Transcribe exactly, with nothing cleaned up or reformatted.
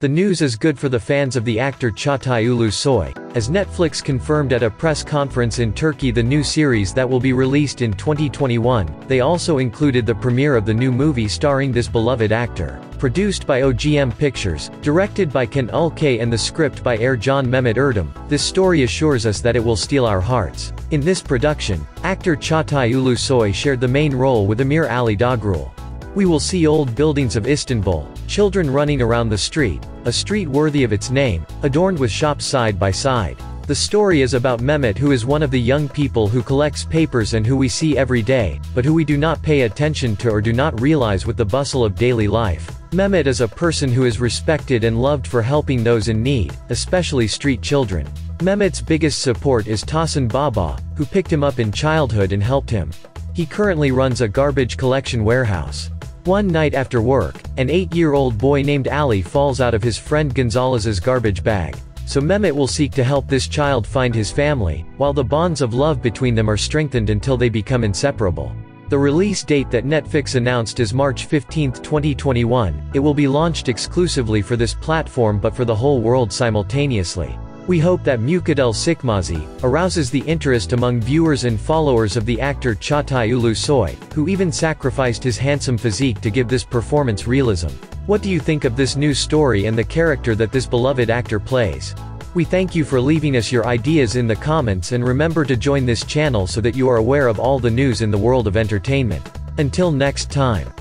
The news is good for the fans of the actor Çağatay Ulusoy, as Netflix confirmed at a press conference in Turkey the new series that will be released in twenty twenty-one, they also included the premiere of the new movie starring this beloved actor. Produced by O G M Pictures, directed by Can Ulkay and the script by Ercan Mehmet Erdem, this story assures us that it will steal our hearts. In this production, actor Çağatay Ulusoy shared the main role with Emir Ali Doğrul. We will see old buildings of Istanbul, children running around the street, a street worthy of its name, adorned with shops side by side. The story is about Mehmet, who is one of the young people who collects papers and who we see every day, but who we do not pay attention to or do not realize with the bustle of daily life. Mehmet is a person who is respected and loved for helping those in need, especially street children. Mehmet's biggest support is Tassan Baba, who picked him up in childhood and helped him. He currently runs a garbage collection warehouse. One night after work, an eight-year-old boy named Ali falls out of his friend Gonzalez's garbage bag. So Mehmet will seek to help this child find his family, while the bonds of love between them are strengthened until they become inseparable. The release date that Netflix announced is March fifteenth twenty twenty-one, it will be launched exclusively for this platform but for the whole world simultaneously. We hope that Mücadele Çıkmazı arouses the interest among viewers and followers of the actor Çağatay Ulusoy, who even sacrificed his handsome physique to give this performance realism. What do you think of this new story and the character that this beloved actor plays? We thank you for leaving us your ideas in the comments, and remember to join this channel so that you are aware of all the news in the world of entertainment. Until next time.